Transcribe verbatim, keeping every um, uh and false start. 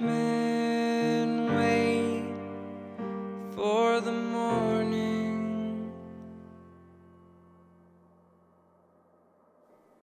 me.